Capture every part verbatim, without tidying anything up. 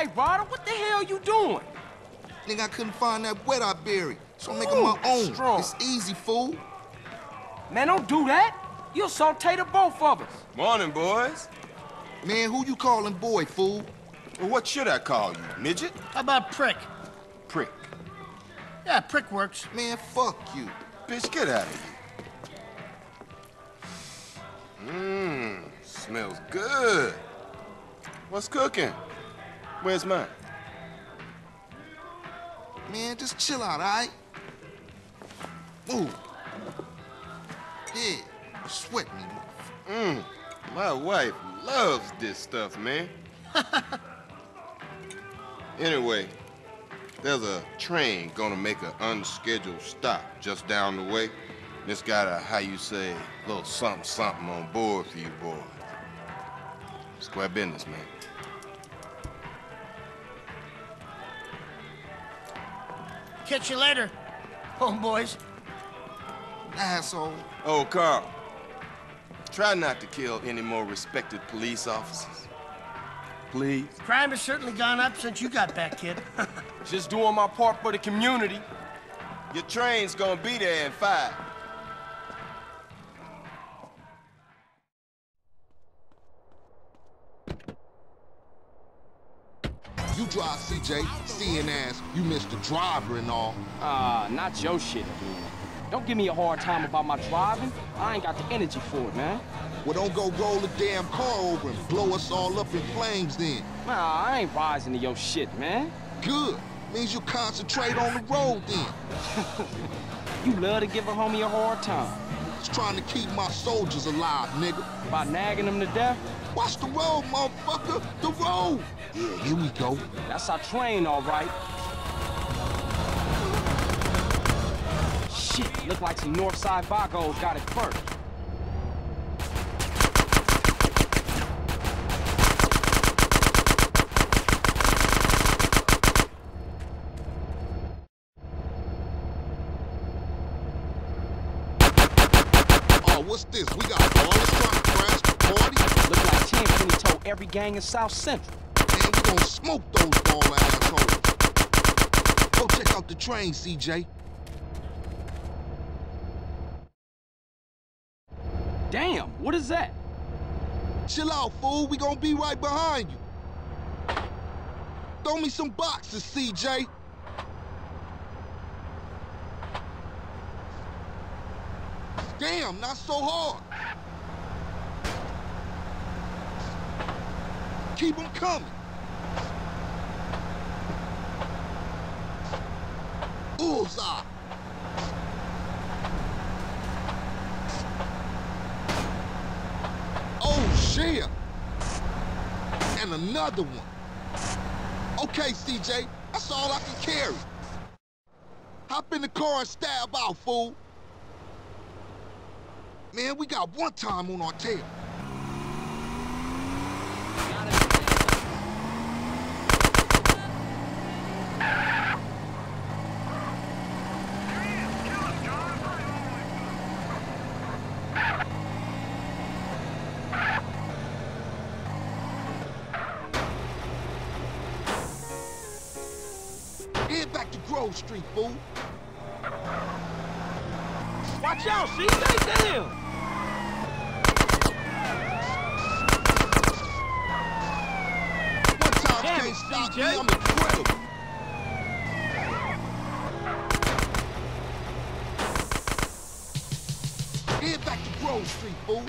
Hey, Ryder, what the hell you doing? Nigga, I couldn't find that wet I buried, so I'm making Ooh, my own. Strong. It's easy, fool. Man, don't do that. You'll saute the both of us. Morning, boys. Man, who you calling boy, fool? Well, what should I call you, midget? How about prick? Prick. Yeah, prick works. Man, fuck you. Bitch, get out of here. Mmm, smells good. What's cooking? Where's mine? Man, just chill out, all right? Ooh. Yeah, you sweat me. Mmm, my wife loves this stuff, man. Anyway, there's a train gonna make an unscheduled stop just down the way. And it's got a, how you say, little something something on board for you boys. Square business, man. Catch you later, homeboys. Asshole. Oh, Carl. Try not to kill any more respected police officers. Please. Crime has certainly gone up since you got back, kid. Just doing my part for the community. Your train's gonna be there in five. You drive, C J, seeing as you missed the driver and all. Ah, uh, not your shit, dude. Don't give me a hard time about my driving. I ain't got the energy for it, man. Well, don't go roll the damn car over and blow us all up in flames then. Nah, I ain't rising to your shit, man. Good. Means you concentrate on the road then. You love to give a homie a hard time. It's trying to keep my soldiers alive, nigga. By nagging them to death? Watch the road, motherfucker. The road. Yeah, here we go. That's our train, all right. Shit, look like some Northside Vagos got it first. Oh, what's this? We got Ballas trying to crash the party? Look like Tenpenny told every gang in South Central. Man, we gonna smoke those ball assholes. Go check out the train, C J. Damn, what is that? Chill out, fool. We gonna be right behind you. Throw me some boxes, C J. Damn, not so hard. Keep them coming. Bullseye. Yeah. And another one. Okay, C J, that's all I can carry. Hop in the car and stab out, fool. Man, we got one time on our tail. Head back to Grove Street, fool. Watch out, C J, damn! One time damn, can't stop me, I'm incredible. Head back to Grove Street, fool.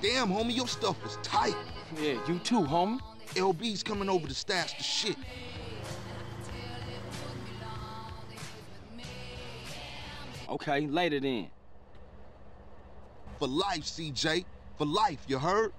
Damn, homie, your stuff was tight. Yeah, you too, homie. L B's coming over to stash the shit. Okay, later then. For life, C J. For life, you heard?